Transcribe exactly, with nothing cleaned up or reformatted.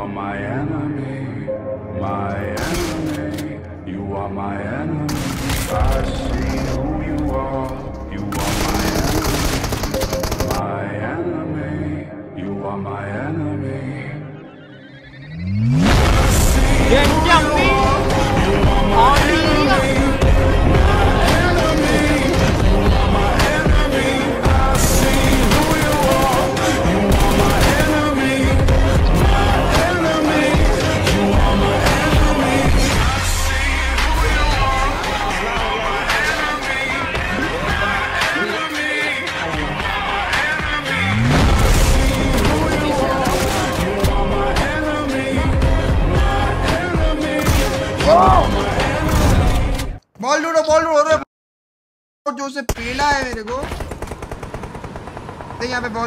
are my enemy, my enemy. You are my enemy. I see who you are. You are my enemy, my enemy. You are my enemy. Ball ludo ball ludo हो रहा है, जो से पेला है मेरे को तो यहाँ पे बॉल